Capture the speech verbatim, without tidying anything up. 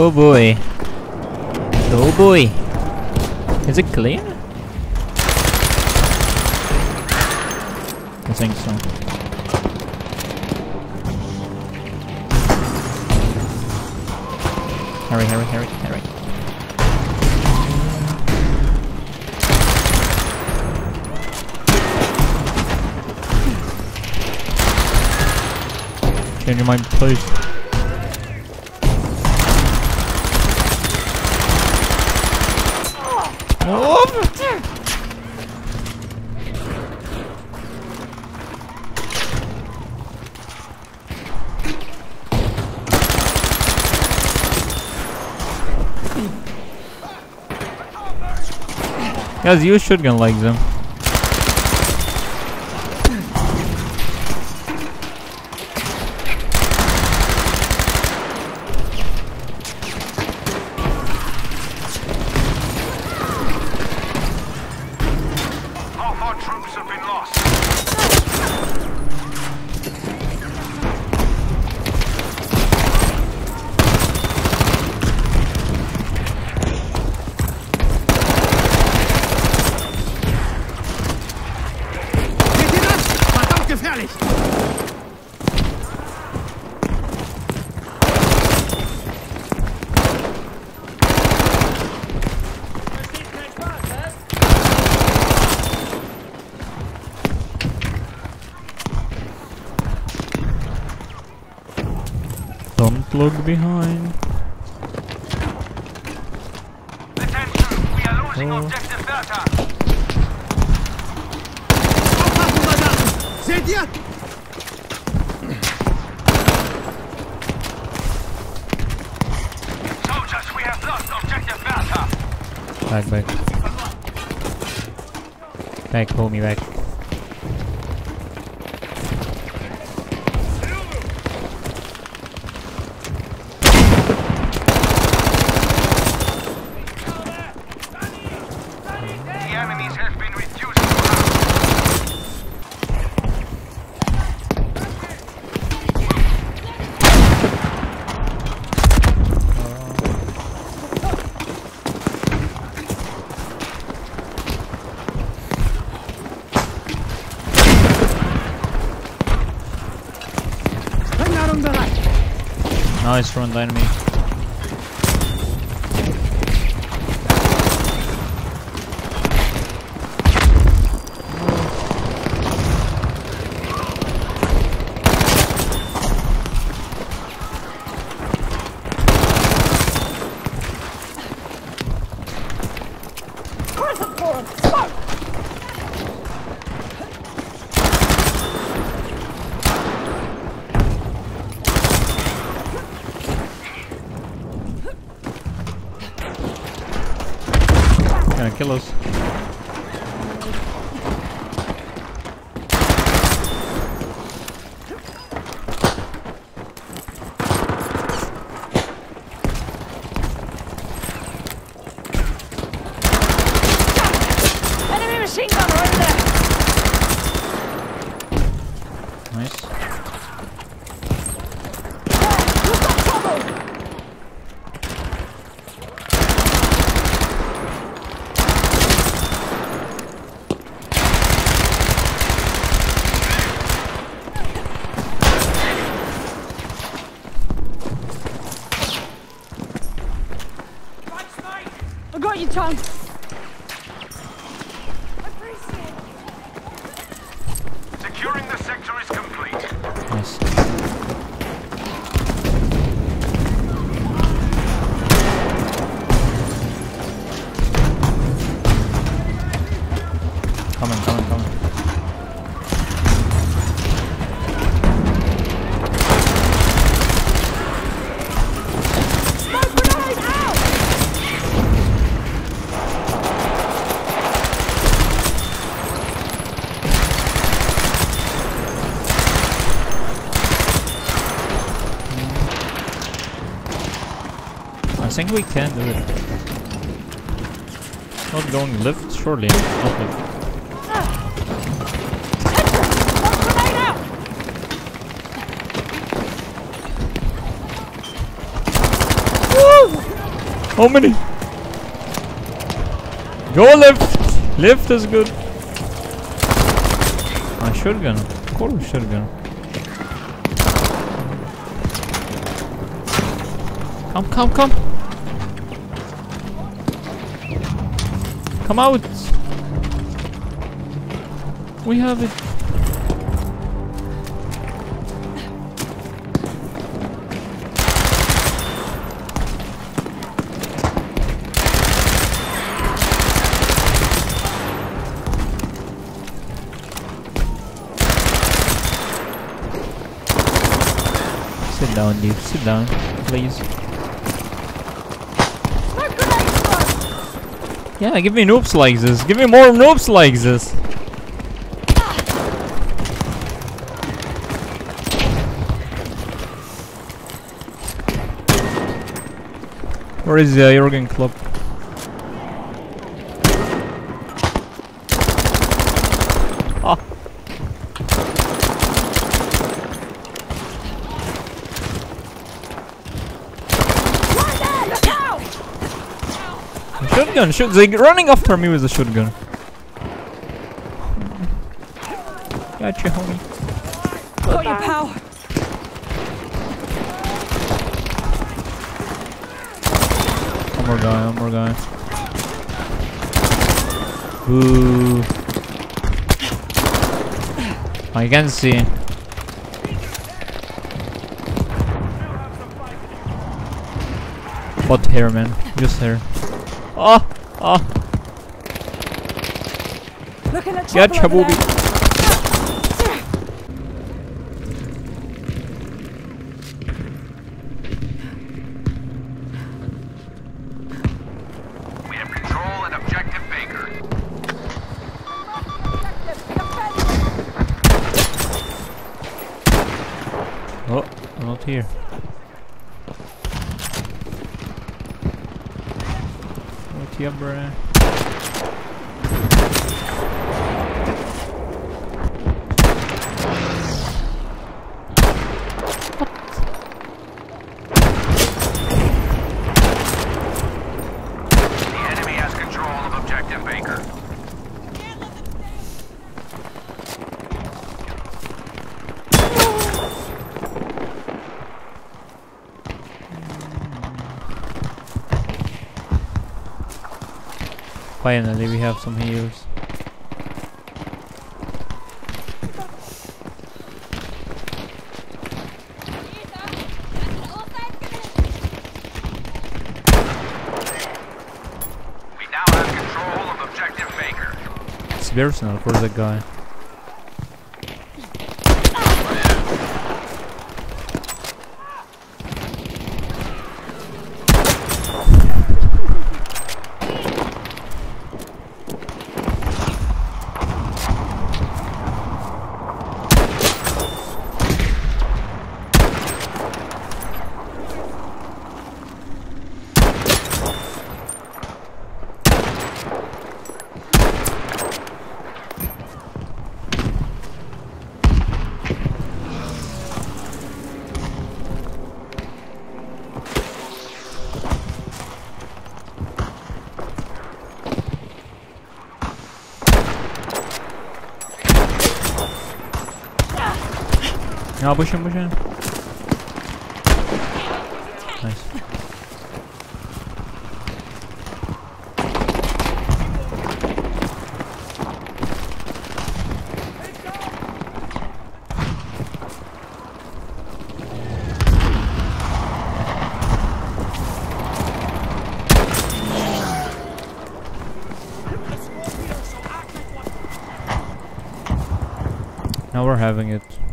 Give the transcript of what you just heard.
Oh boy. Oh boy. Is it clear? I think so. Hurry, hurry, hurry, hurry. Change your mind, please. Oh! Guys, use shotgun like them. Half our troops have been lost. Don't look behind. Attention, we are losing oh. objective data. Soldiers, we have lost objective data. Back, back. Back, pull me back. Nice run, the enemy. Gonna kill us. Enemy machine gun right there. Nice. I got you, Tom. Securing the sector is complete. Nice. Coming, coming, coming. I think we can do it. Not going left, surely. Not left. How many? Go left. Left is good. Ah, shotgun. Call him shotgun. Come, come, come. Come out. We have it. Sit down, dude. Sit down, please. Yeah, give me noobs like this. Give me more noobs like this. Where is the Jorgen Club? Ah. Shotgun, shoot, they're running after me with a shotgun. Gotcha, homie. Got your power. One more guy, one more guy. Ooh. I can see. What hair, man? Just hair. Oh, oh. Looking at yeah, trouble. We have control and objective Baker. Oh, I'm not here. Yeah, bruh. The enemy has control of objective Baker. Finally, we have some heals. We now have control of objective Baker. It's personal for the guy. No, push him, push him. Nice. Now we're having it.